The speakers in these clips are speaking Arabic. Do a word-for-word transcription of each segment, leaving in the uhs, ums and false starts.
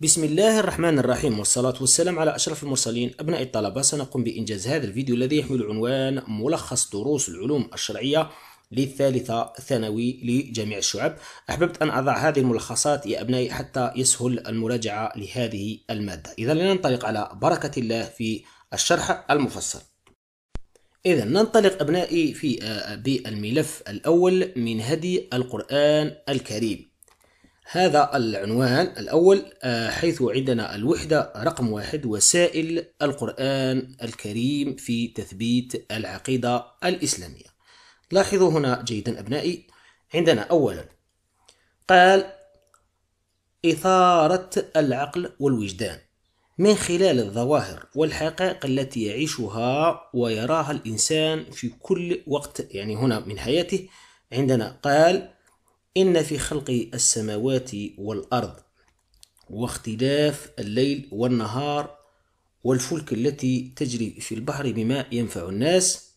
بسم الله الرحمن الرحيم، والصلاة والسلام على أشرف المرسلين. أبناء الطلبة، سنقوم بإنجاز هذا الفيديو الذي يحمل عنوان ملخص دروس العلوم الشرعية للثالثة ثانوي لجميع الشعب. أحببت أن أضع هذه الملخصات يا أبنائي حتى يسهل المراجعة لهذه المادة. إذا لننطلق على بركة الله في الشرح المفصل. إذا ننطلق أبنائي في بالملف الأول من هدي القرآن الكريم. هذا العنوان الأول حيث عندنا الوحدة رقم واحد، وسائل القرآن الكريم في تثبيت العقيدة الإسلامية. لاحظوا هنا جيدا أبنائي، عندنا أولا قال إثارة العقل والوجدان من خلال الظواهر والحقائق التي يعيشها ويراها الإنسان في كل وقت، يعني هنا من حياته. عندنا قال إن في خلق السماوات والأرض واختلاف الليل والنهار والفلك التي تجري في البحر بما ينفع الناس،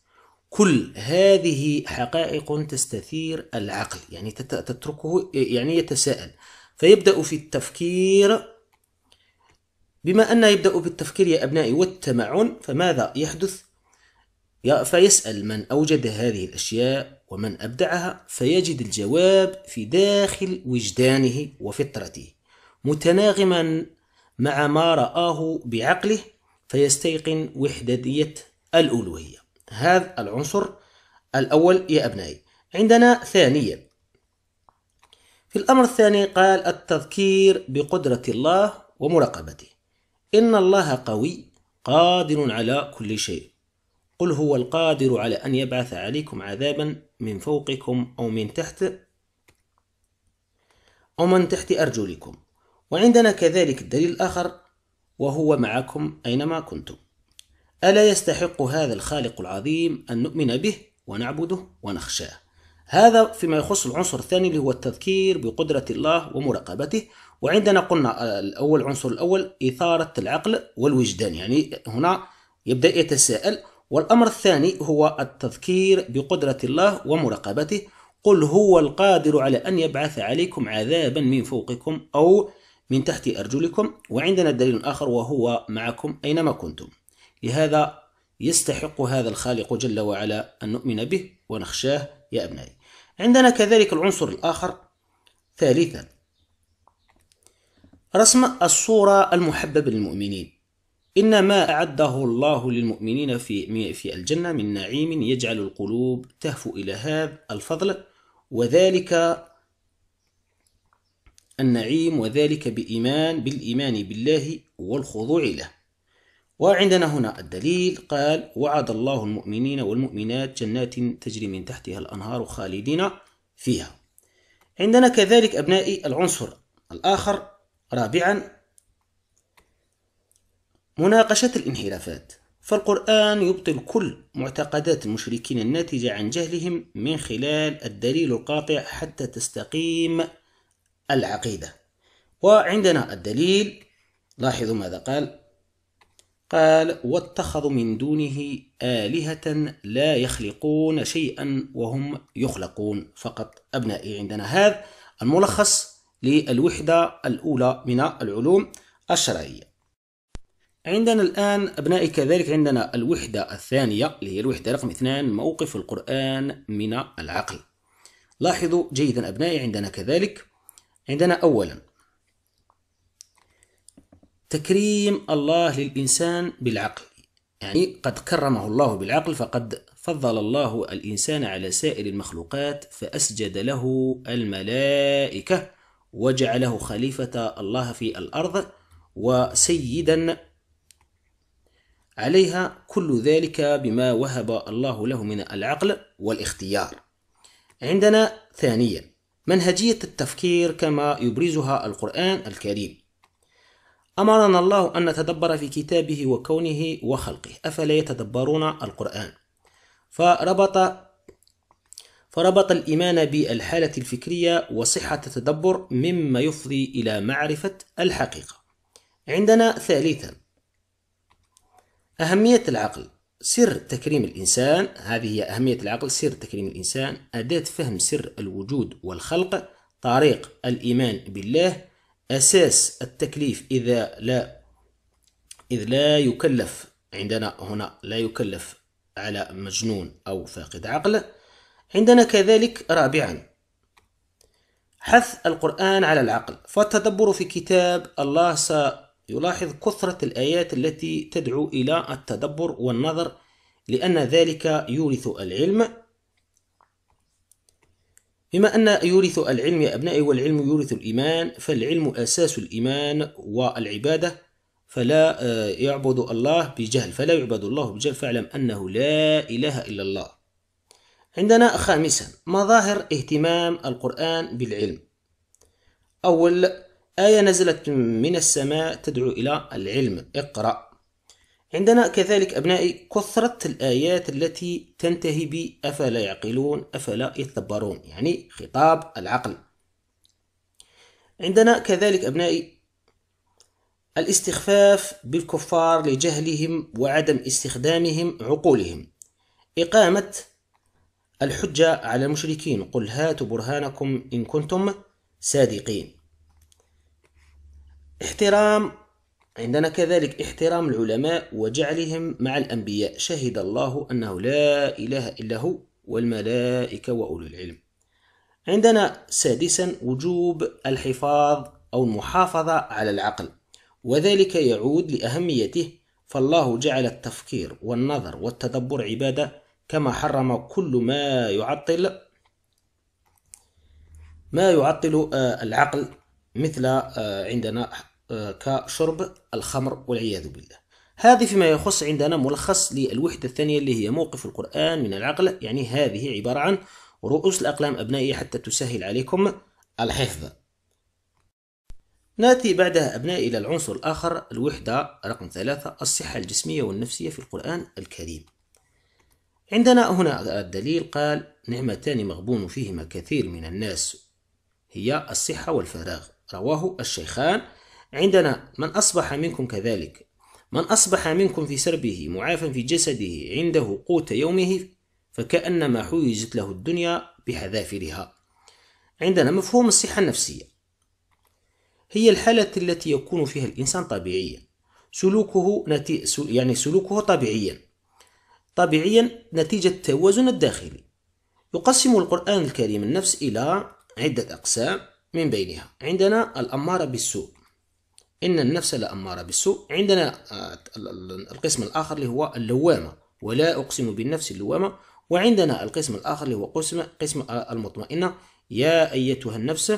كل هذه حقائق تستثير العقل، يعني تتركه يعني يتساءل، فيبدأ في التفكير. بما أنه يبدأ بالتفكير يا أبنائي والتمعن، فماذا يحدث؟ فيسأل من أوجد هذه الأشياء ومن أبدعها، فيجد الجواب في داخل وجدانه وفطرته متناغما مع ما رآه بعقله، فيستيقن وحدانية الألوهية. هذا العنصر الأول يا أبنائي. عندنا ثانيا في الأمر الثاني قال التذكير بقدرة الله ومراقبته، إن الله قوي قادر على كل شيء، قل هو القادر على أن يبعث عليكم عذابا من فوقكم أو من تحت أو من تحت أرجلكم. وعندنا كذلك الدليل الآخر، وهو معكم أينما كنتم، ألا يستحق هذا الخالق العظيم أن نؤمن به ونعبده ونخشاه. هذا فيما يخص العنصر الثاني اللي هو التذكير بقدرة الله ومراقبته. وعندنا قلنا الأول عنصر الأول إثارة العقل والوجدان، يعني هنا يبدأ يتساءل. والأمر الثاني هو التذكير بقدرة الله ومراقبته، قل هو القادر على أن يبعث عليكم عذابا من فوقكم أو من تحت أرجلكم. وعندنا الدليل الآخر، وهو معكم أينما كنتم، لهذا يستحق هذا الخالق جل وعلا أن نؤمن به ونخشاه يا أبنائي. عندنا كذلك العنصر الآخر ثالثا رسم الصورة المحببة للمؤمنين، إن ما أعده الله للمؤمنين في في الجنة من نعيم يجعل القلوب تهفو إلى هذا الفضل، وذلك النعيم وذلك بإيمان بالإيمان بالله والخضوع له. وعندنا هنا الدليل قال وعد الله المؤمنين والمؤمنات جنات تجري من تحتها الأنهار خالدين فيها. عندنا كذلك أبنائي العنصر الآخر رابعا مناقشة الانحرافات، فالقرآن يبطل كل معتقدات المشركين الناتجة عن جهلهم من خلال الدليل القاطع حتى تستقيم العقيدة. وعندنا الدليل لاحظوا ماذا قال، قال واتخذوا من دونه آلهة لا يخلقون شيئا وهم يخلقون فقط. أبنائي عندنا هذا الملخص للوحدة الأولى من العلوم الشرعية. عندنا الآن أبنائي كذلك عندنا الوحدة الثانية اللي هي الوحدة رقم اثنان، موقف القرآن من العقل. لاحظوا جيدا أبنائي، عندنا كذلك عندنا أولا تكريم الله للإنسان بالعقل، يعني قد كرمه الله بالعقل، فقد فضل الله الإنسان على سائر المخلوقات فأسجد له الملائكة وجعله خليفة الله في الأرض وسيدا عليها، كل ذلك بما وهب الله له من العقل والاختيار. عندنا ثانيا منهجية التفكير كما يبرزها القرآن الكريم، أمرنا الله أن نتدبر في كتابه وكونه وخلقه، أفلا يتدبرون القرآن. فربط فربط الإيمان بالحالة الفكرية وصحة التدبر مما يفضي إلى معرفة الحقيقة. عندنا ثالثا أهمية العقل، سر تكريم الإنسان، هذه هي أهمية العقل، سر تكريم الإنسان، أداة فهم سر الوجود والخلق، طريق الإيمان بالله، أساس التكليف إذا لا إذ لا يكلف، عندنا هنا لا يكلف على مجنون أو فاقد عقل. عندنا كذلك رابعا حث القرآن على العقل، فالتدبر في كتاب الله سيلاحظ كثرة الآيات التي تدعو إلى التدبر والنظر لأن ذلك يورث العلم. بما أن يورث العلم يا أبنائي والعلم يورث الإيمان، فالعلم أساس الإيمان والعبادة، فلا يعبد الله بجهل فلا يعبد الله بجهل فاعلم أنه لا إله إلا الله. عندنا خامسا مظاهر اهتمام القرآن بالعلم. أول آية نزلت من السماء تدعو إلى العلم، اقرأ. عندنا كذلك أبنائي كثرة الآيات التي تنتهي ب أفلا يعقلون أفلا يتدبرون، يعني خطاب العقل. عندنا كذلك أبنائي الاستخفاف بالكفار لجهلهم وعدم استخدامهم عقولهم، إقامة الحجة على المشركين قل هاتوا برهانكم إن كنتم صادقين. احترام، عندنا كذلك احترام العلماء وجعلهم مع الأنبياء، شهد الله أنه لا إله إلا هو والملائكة وأولو العلم. عندنا سادسا وجوب الحفاظ أو المحافظة على العقل، وذلك يعود لأهميته، فالله جعل التفكير والنظر والتدبر عبادة كما حرم كل ما يعطل ما يعطل العقل، مثل عندنا كشرب الخمر والعياذ بالله. هذه فيما يخص عندنا ملخص للوحدة الثانية اللي هي موقف القرآن من العقل، يعني هذه عبارة عن رؤوس الأقلام أبنائي حتى تسهل عليكم الحفظ. نأتي بعدها أبنائي إلى العنصر الآخر، الوحدة رقم ثلاثة الصحة الجسمية والنفسية في القرآن الكريم. عندنا هنا الدليل قال نعمتان مغبون فيهما كثير من الناس هي الصحة والفراغ، رواه الشيخان. عندنا من أصبح منكم كذلك من أصبح منكم في سربه معافى في جسده عنده قوت يومه فكأنما حوزت له الدنيا بحذافيرها. عندنا مفهوم الصحة النفسية، هي الحالة التي يكون فيها الإنسان طبيعيا سلوكه نتي... يعني سلوكه طبيعيا طبيعيا نتيجة التوازن الداخلي. يقسم القرآن الكريم النفس إلى عدة أقسام، من بينها عندنا الأمارة بالسوء، إن النفس لأمارة بالسوء. عندنا القسم الآخر اللي هو اللوامة، ولا أقسم بالنفس اللوامة. وعندنا القسم الآخر اللي هو قسم قسم المطمئنة، يا أيتها النفس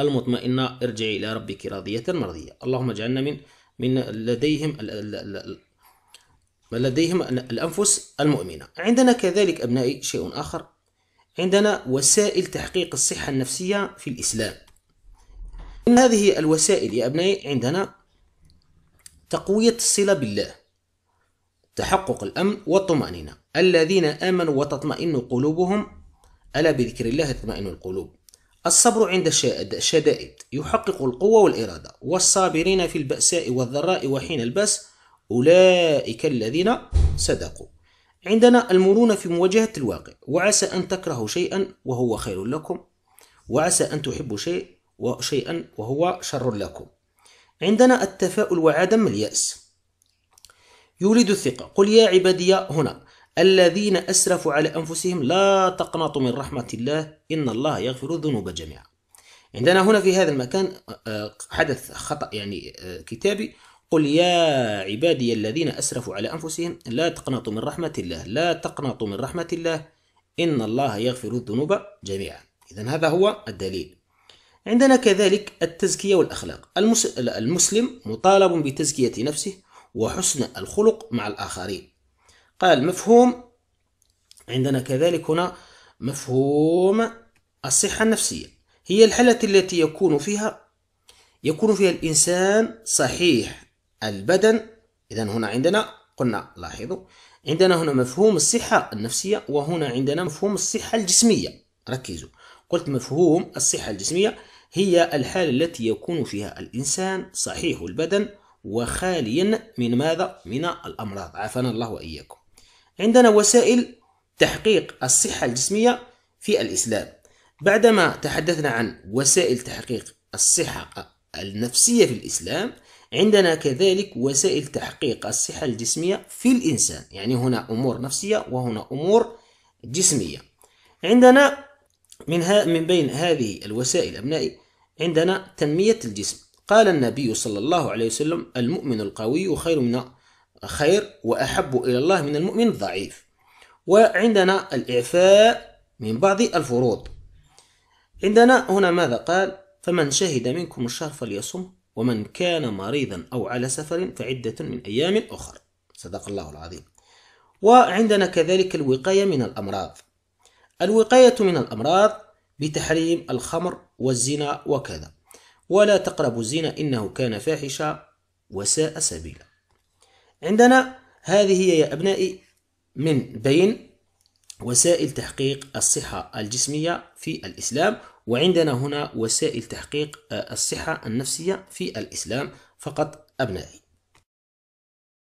المطمئنة ارجعي إلى ربك راضية مرضية. اللهم اجعلنا من من لديهم لديهم الأنفس المؤمنة. عندنا كذلك أبنائي شيء آخر، عندنا وسائل تحقيق الصحة النفسية في الإسلام. إن هذه الوسائل يا أبنائي عندنا تقوية الصلة بالله، تحقق الأمن والطمأنينة، الذين آمنوا وتطمئن قلوبهم ألا بذكر الله تطمئن القلوب، الصبر عند الشدائد يحقق القوة والإرادة، والصابرين في البأساء والضراء وحين البأس أولئك الذين صدقوا. عندنا المرونة في مواجهة الواقع، وعسى أن تكرهوا شيئا وهو خير لكم، وعسى أن تحبوا شيء وشيئا وهو شر لكم. عندنا التفاؤل وعدم اليأس يولد الثقة، قل يا عبادي هنا الذين أسرفوا على أنفسهم لا تقنطوا من رحمة الله إن الله يغفر الذنوب جميعا. عندنا هنا في هذا المكان حدث خطأ يعني كتابي، قل يا عبادي الذين أسرفوا على أنفسهم لا تقنطوا من رحمة الله لا تقنطوا من رحمة الله إن الله يغفر الذنوب جميعا. إذن هذا هو الدليل. عندنا كذلك التزكية والأخلاق، المسلم مطالب بتزكية نفسه وحسن الخلق مع الآخرين. قال مفهوم، عندنا كذلك هنا مفهوم الصحة النفسية، هي الحالة التي يكون فيها يكون فيها الإنسان صحيح البدن. إذا هنا عندنا قلنا لاحظوا عندنا هنا مفهوم الصحة النفسية، وهنا عندنا مفهوم الصحة الجسمية. ركزوا، قلت مفهوم الصحة الجسمية هي الحالة التي يكون فيها الإنسان صحيح البدن وخاليا من ماذا؟ من الأمراض، عافانا الله وإياكم. عندنا وسائل تحقيق الصحة الجسمية في الإسلام. بعدما تحدثنا عن وسائل تحقيق الصحة النفسية في الإسلام. عندنا كذلك وسائل تحقيق الصحة الجسمية في الإنسان، يعني هنا أمور نفسية وهنا أمور جسمية. عندنا منها من بين هذه الوسائل أبنائي عندنا تنمية الجسم. قال النبي صلى الله عليه وسلم: المؤمن القوي خير من خير وأحب إلى الله من المؤمن الضعيف. وعندنا الإعفاء من بعض الفروض. عندنا هنا ماذا قال؟ فمن شهد منكم الشهر فليصم، ومن كان مريضا أو على سفر فعدة من أيام أخر. صدق الله العظيم. وعندنا كذلك الوقاية من الأمراض. الوقاية من الأمراض بتحريم الخمر والزنا وكذا، ولا تقربوا الزنا إنه كان فاحشة وساء سبيلا. عندنا هذه هي يا أبنائي من بين وسائل تحقيق الصحة الجسمية في الإسلام. وعندنا هنا وسائل تحقيق الصحة النفسية في الإسلام فقط أبنائي.